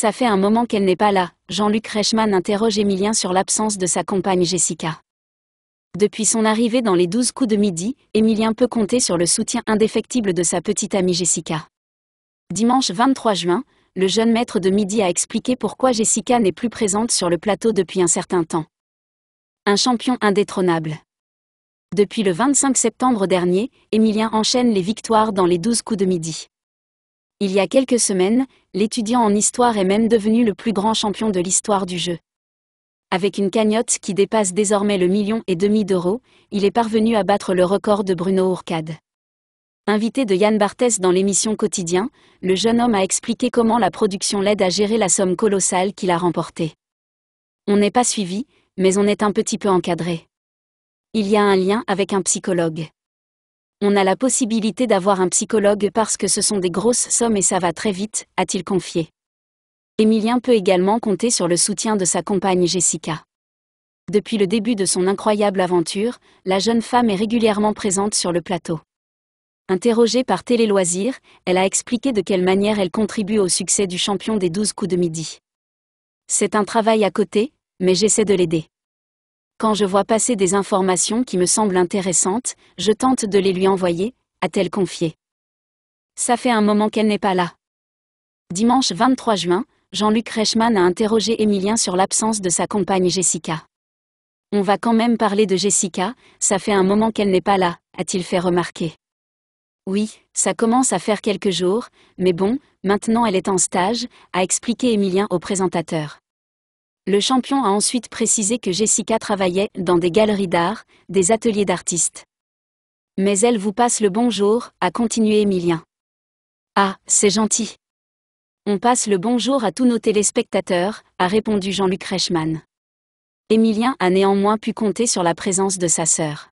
Ça fait un moment qu'elle n'est pas là. Jean-Luc Reichmann interroge Emilien sur l'absence de sa compagne Jessica. Depuis son arrivée dans les 12 coups de midi, Emilien peut compter sur le soutien indéfectible de sa petite amie Jessica. Dimanche 23 juin, le jeune maître de midi a expliqué pourquoi Jessica n'est plus présente sur le plateau depuis un certain temps. Un champion indétrônable. Depuis le 25 septembre dernier, Emilien enchaîne les victoires dans les 12 coups de midi. Il y a quelques semaines, l'étudiant en histoire est même devenu le plus grand champion de l'histoire du jeu. Avec une cagnotte qui dépasse désormais le 1,5 million d'euros, il est parvenu à battre le record de Bruno Hourcade. Invité de Yann Barthès dans l'émission Quotidien, le jeune homme a expliqué comment la production l'aide à gérer la somme colossale qu'il a remportée. On n'est pas suivi, mais on est un petit peu encadré. Il y a un lien avec un psychologue. On a la possibilité d'avoir un psychologue parce que ce sont des grosses sommes et ça va très vite, a-t-il confié. Emilien peut également compter sur le soutien de sa compagne Jessica. Depuis le début de son incroyable aventure, la jeune femme est régulièrement présente sur le plateau. Interrogée par Télé Loisirs, elle a expliqué de quelle manière elle contribue au succès du champion des 12 coups de midi. C'est un travail à côté, mais j'essaie de l'aider. Quand je vois passer des informations qui me semblent intéressantes, je tente de les lui envoyer, a-t-elle confié. Ça fait un moment qu'elle n'est pas là. Dimanche 23 juin, Jean-Luc Reichmann a interrogé Emilien sur l'absence de sa compagne Jessica. On va quand même parler de Jessica, ça fait un moment qu'elle n'est pas là, a-t-il fait remarquer. Oui, ça commence à faire quelques jours, mais bon, maintenant elle est en stage, a expliqué Emilien au présentateur. Le champion a ensuite précisé que Jessica travaillait dans des galeries d'art, des ateliers d'artistes. Mais elle vous passe le bonjour, a continué Emilien. Ah, c'est gentil. On passe le bonjour à tous nos téléspectateurs, a répondu Jean-Luc Reichmann. Emilien a néanmoins pu compter sur la présence de sa sœur.